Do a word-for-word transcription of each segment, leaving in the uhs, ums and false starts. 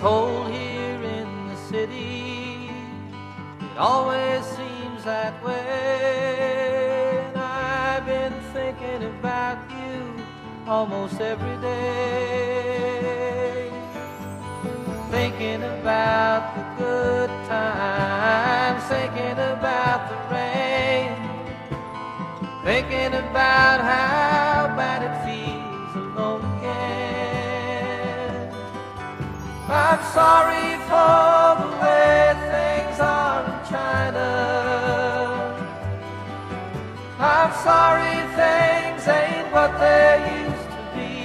cold here in the city. It always seems that way. And I've been thinking about you almost every day. Thinking about the good times, thinking about the rain, thinking about how bad it feels alone again. I'm sorry for the way things are in China. I'm sorry things ain't what they used to be.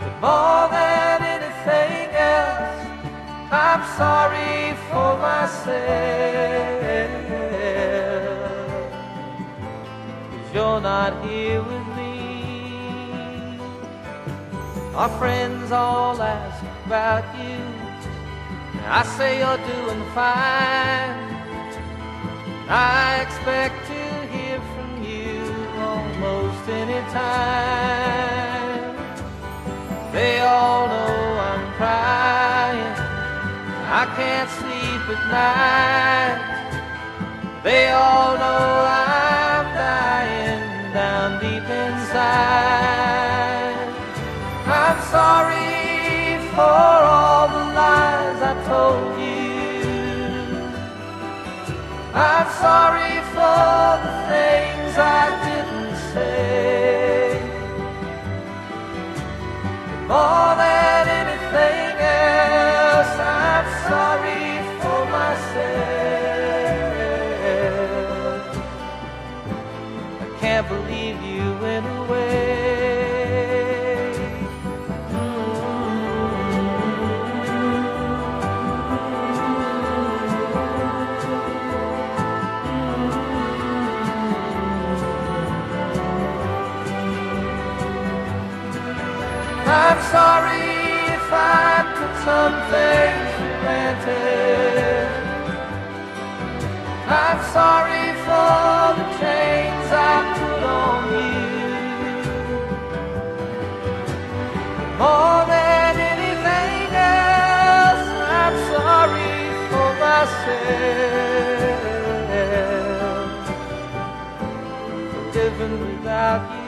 But more than anything else, I'm sorry for myself. You're not here with me. Our friends all ask about you, and I say you're doing fine. I expect to hear from you almost any time. They all know I'm crying, I can't sleep at night. They all know I'm dying down deep inside. I'm sorry for all the lies I told you. I'm sorry for the things I didn't say. But more than anything else, I'm sorry for myself. I can't believe you went away. I'm sorry if I took some things for granted. I'm sorry for the chains I took on you. More than anything else, I'm sorry for myself, for living without you.